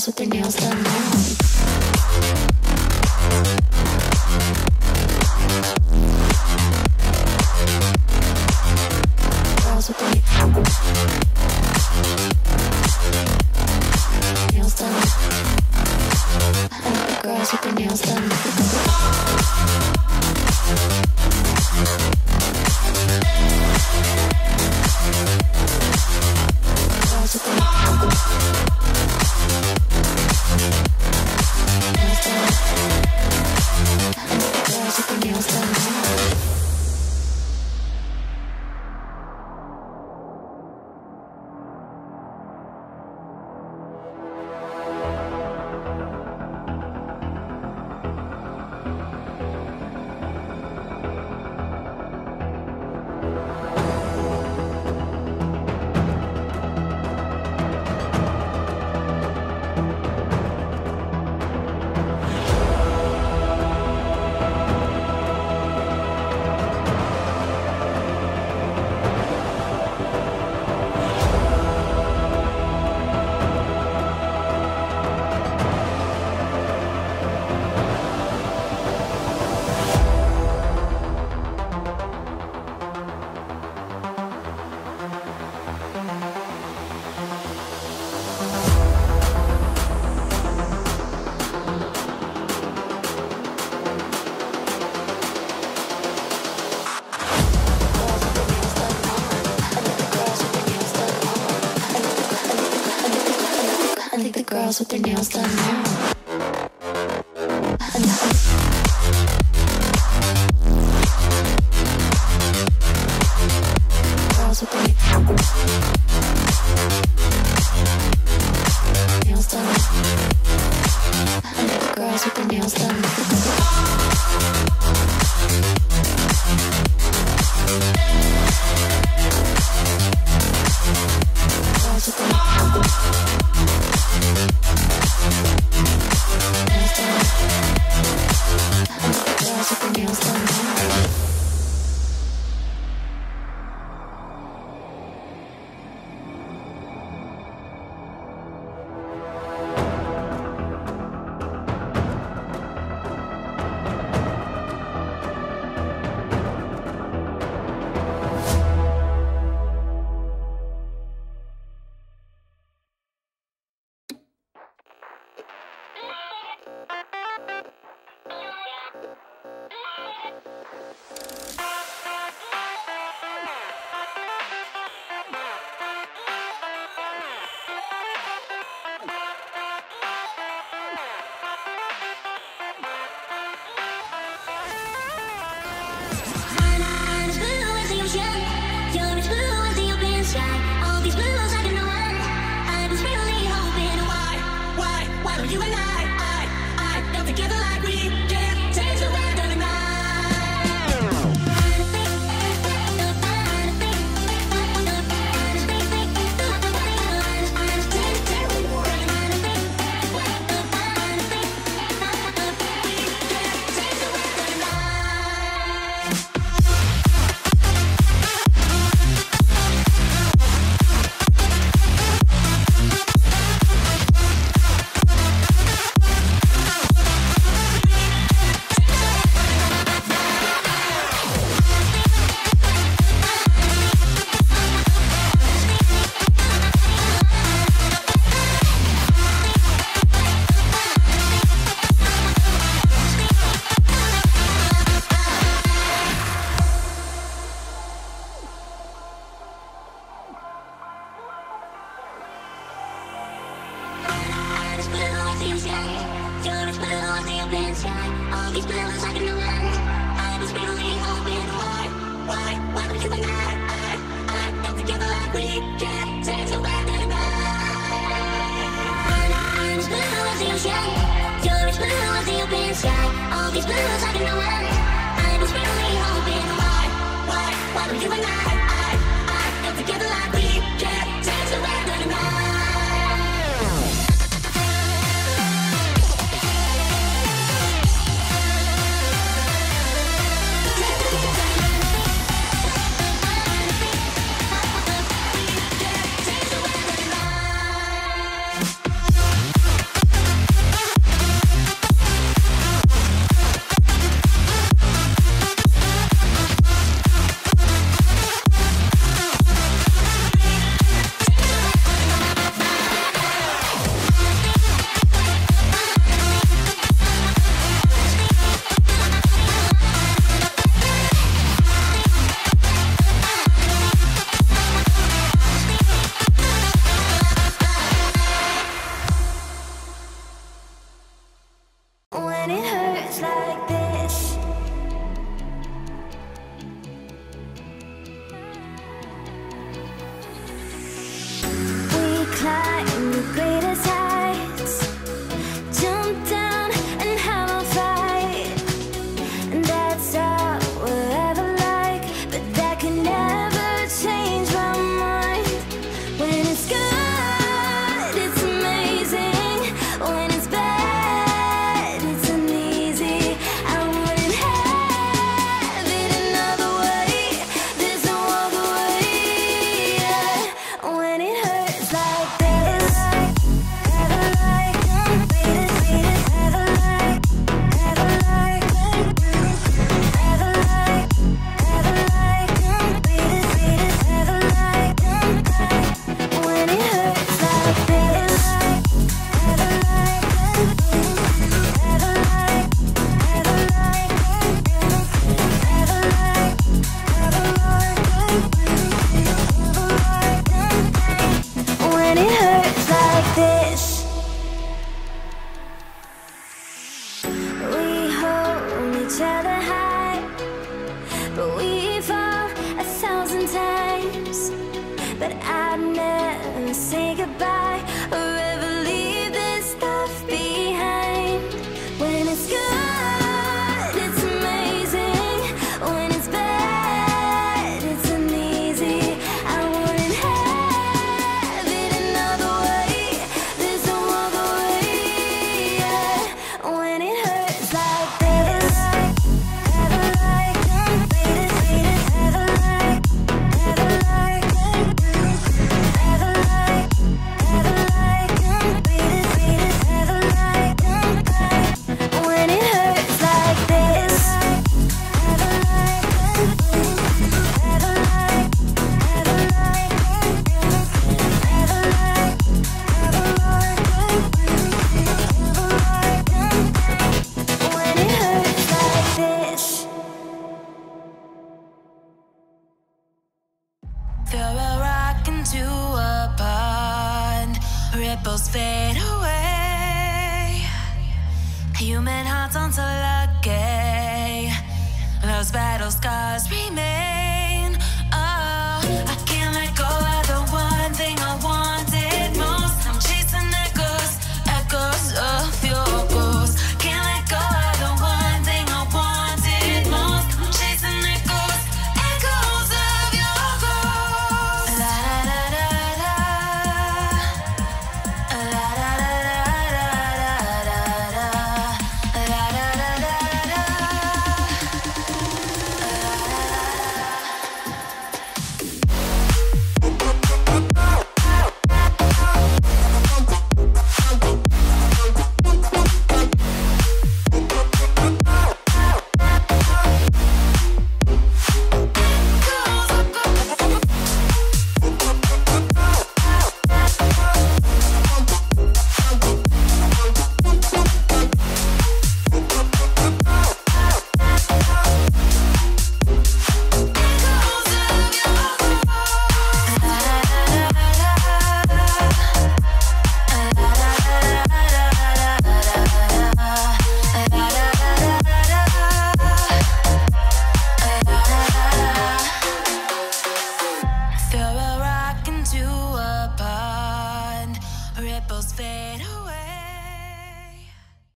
girls with their nails done now. With their nails done now. Girls with their nails done. And girls with their nails done. Girls with their Human hearts aren't so lucky. Those battle scars.